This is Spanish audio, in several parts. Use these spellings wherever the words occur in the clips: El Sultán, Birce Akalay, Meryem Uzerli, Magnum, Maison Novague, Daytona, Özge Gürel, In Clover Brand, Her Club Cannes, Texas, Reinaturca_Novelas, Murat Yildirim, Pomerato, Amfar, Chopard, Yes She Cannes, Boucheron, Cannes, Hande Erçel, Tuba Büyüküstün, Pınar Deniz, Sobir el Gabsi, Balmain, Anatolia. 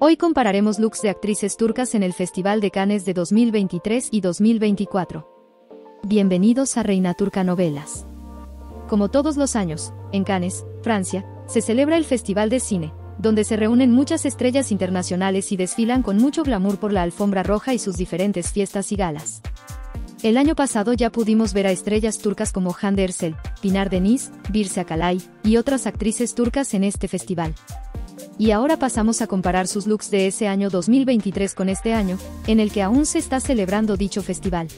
Hoy compararemos looks de actrices turcas en el Festival de Cannes de 2023 y 2024. Bienvenidos a Reina Turca Novelas. Como todos los años, en Cannes, Francia, se celebra el Festival de Cine, donde se reúnen muchas estrellas internacionales y desfilan con mucho glamour por la alfombra roja y sus diferentes fiestas y galas. El año pasado ya pudimos ver a estrellas turcas como Hande Erçel, Pınar Deniz, Birce Akalay y otras actrices turcas en este festival. Y ahora pasamos a comparar sus looks de ese año 2023 con este año, en el que aún se está celebrando dicho festival.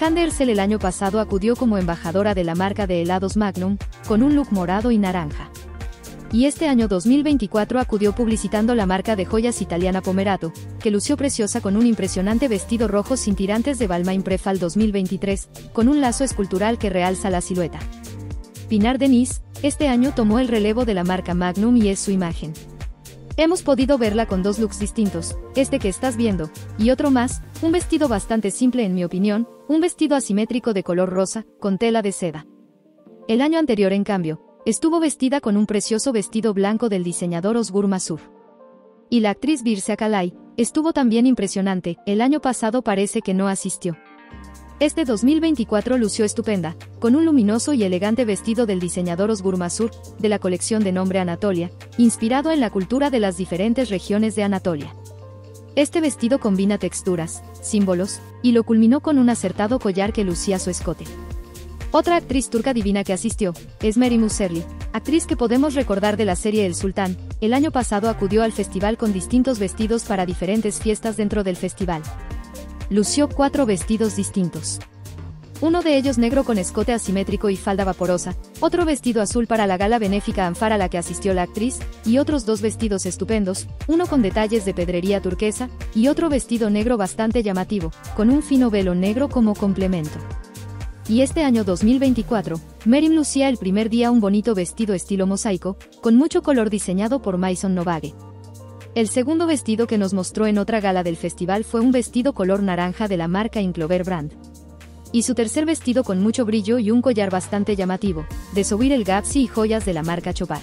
Hande Erçel el año pasado acudió como embajadora de la marca de helados Magnum, con un look morado y naranja. Y este año 2024 acudió publicitando la marca de joyas italiana Pomerato, que lució preciosa con un impresionante vestido rojo sin tirantes de Balmain Prefal 2023, con un lazo escultural que realza la silueta. Pınar Deniz, este año tomó el relevo de la marca Magnum y es su imagen. Hemos podido verla con dos looks distintos, este que estás viendo, y otro más, un vestido bastante simple en mi opinión, un vestido asimétrico de color rosa, con tela de seda. El año anterior en cambio, estuvo vestida con un precioso vestido blanco del diseñador Özgür Masur. Y la actriz Birce Akalay, estuvo también impresionante, el año pasado parece que no asistió. Este 2024 lució estupenda, con un luminoso y elegante vestido del diseñador Özgür Masur, de la colección de nombre Anatolia, inspirado en la cultura de las diferentes regiones de Anatolia. Este vestido combina texturas, símbolos, y lo culminó con un acertado collar que lucía su escote. Otra actriz turca divina que asistió, es Meryem Uzerli, actriz que podemos recordar de la serie El Sultán, el año pasado acudió al festival con distintos vestidos para diferentes fiestas dentro del festival. Lució 4 vestidos distintos. Uno de ellos negro con escote asimétrico y falda vaporosa, otro vestido azul para la gala benéfica Amfar a la que asistió la actriz, y otros 2 vestidos estupendos, uno con detalles de pedrería turquesa, y otro vestido negro bastante llamativo, con un fino velo negro como complemento. Y este año 2024, Meryem lucía el primer día un bonito vestido estilo mosaico, con mucho color diseñado por Maison Novague. El segundo vestido que nos mostró en otra gala del festival fue un vestido color naranja de la marca In Clover Brand. Y su tercer vestido con mucho brillo y un collar bastante llamativo, de Sobir el Gabsi y joyas de la marca Chopard.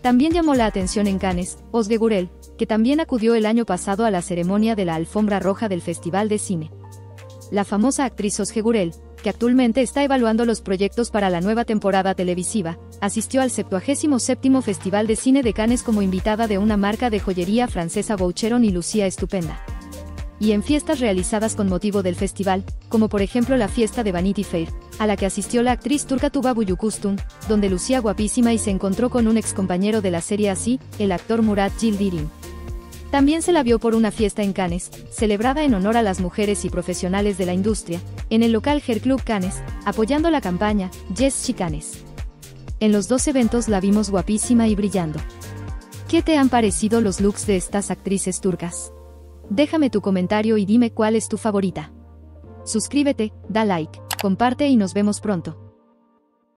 También llamó la atención en Cannes, Özge Gürel, que también acudió el año pasado a la ceremonia de la alfombra roja del Festival de Cine. La famosa actriz Özge Gürel, que actualmente está evaluando los proyectos para la nueva temporada televisiva, asistió al 77º Festival de Cine de Cannes como invitada de una marca de joyería francesa Boucheron y lucía estupenda. Y en fiestas realizadas con motivo del festival, como por ejemplo la fiesta de Vanity Fair, a la que asistió la actriz turca Tuba Büyüküstün, donde lucía guapísima y se encontró con un excompañero de la serie Así, el actor Murat Yildirim. También se la vio por una fiesta en Cannes, celebrada en honor a las mujeres y profesionales de la industria, en el local Her Club Cannes, apoyando la campaña Yes She Cannes. En los dos eventos la vimos guapísima y brillando. ¿Qué te han parecido los looks de estas actrices turcas? Déjame tu comentario y dime cuál es tu favorita. Suscríbete, da like, comparte y nos vemos pronto.